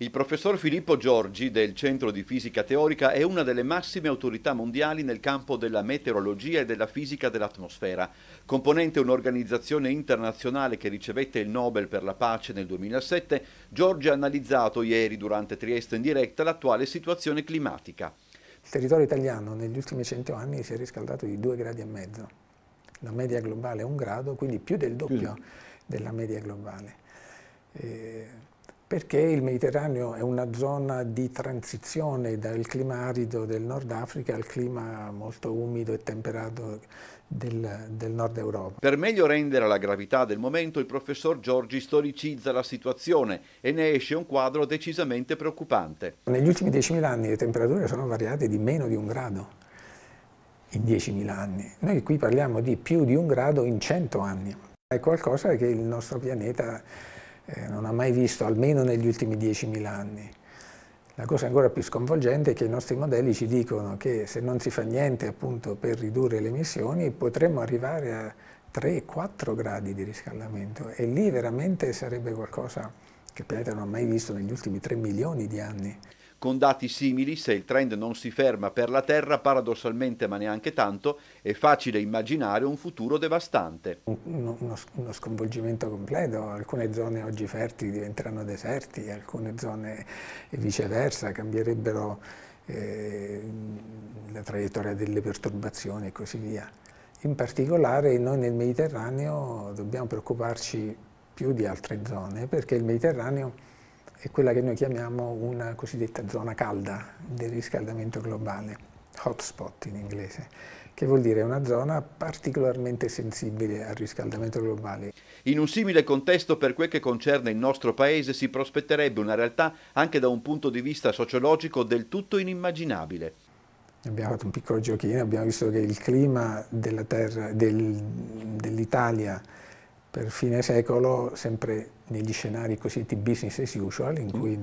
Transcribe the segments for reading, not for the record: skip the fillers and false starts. Il professor Filippo Giorgi del Centro di Fisica Teorica è una delle massime autorità mondiali nel campo della meteorologia e della fisica dell'atmosfera. Componente un'organizzazione internazionale che ricevette il Nobel per la pace nel 2007, Giorgi ha analizzato ieri durante Trieste in diretta l'attuale situazione climatica. Il territorio italiano negli ultimi 100 anni si è riscaldato di 2,5 gradi. La media globale è 1 grado, quindi più del doppio della media globale. Perché il Mediterraneo è una zona di transizione dal clima arido del Nord Africa al clima molto umido e temperato del Nord Europa. Per meglio rendere la gravità del momento, il professor Giorgi storicizza la situazione e ne esce un quadro decisamente preoccupante. Negli ultimi 10.000 anni le temperature sono variate di meno di 1 grado in 10.000 anni. Noi qui parliamo di più di 1 grado in 100 anni. È qualcosa che il nostro pianeta non ha mai visto, almeno negli ultimi 10.000 anni. La cosa ancora più sconvolgente è che i nostri modelli ci dicono che se non si fa niente appunto per ridurre le emissioni potremmo arrivare a 3-4 gradi di riscaldamento e lì veramente sarebbe qualcosa che il pianeta non ha mai visto negli ultimi 3 milioni di anni. Con dati simili, se il trend non si ferma per la Terra, paradossalmente ma neanche tanto, è facile immaginare un futuro devastante. Uno sconvolgimento completo, alcune zone oggi fertili diventeranno deserti, alcune zone viceversa cambierebbero la traiettoria delle perturbazioni e così via. In particolare noi nel Mediterraneo dobbiamo preoccuparci più di altre zone perché il Mediterraneo è quella che noi chiamiamo una cosiddetta zona calda del riscaldamento globale, hotspot in inglese, che vuol dire una zona particolarmente sensibile al riscaldamento globale. In un simile contesto, per quel che concerne il nostro paese, si prospetterebbe una realtà anche da un punto di vista sociologico del tutto inimmaginabile. Abbiamo fatto un piccolo giochino, abbiamo visto che il clima della Terra, dell'Italia per fine secolo, sempre negli scenari cosiddetti business as usual, in cui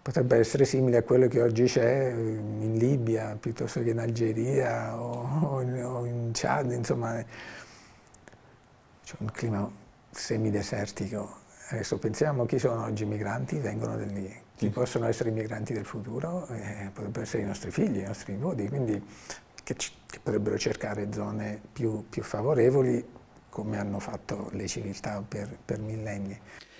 potrebbe essere simile a quello che oggi c'è in Libia, piuttosto che in Algeria o in Chad, insomma c'è un clima semidesertico. Adesso pensiamo chi sono oggi i migranti, vengono da lì, chi possono essere i migranti del futuro, potrebbero essere i nostri figli, i nostri nipoti, quindi che potrebbero cercare zone più favorevoli, come hanno fatto le civiltà per millenni.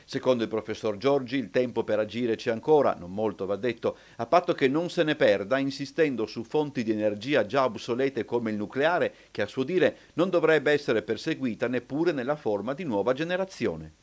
Secondo il professor Giorgi, il tempo per agire c'è ancora, non molto va detto, a patto che non se ne perda insistendo su fonti di energia già obsolete come il nucleare, che a suo dire non dovrebbe essere perseguita neppure nella forma di nuova generazione.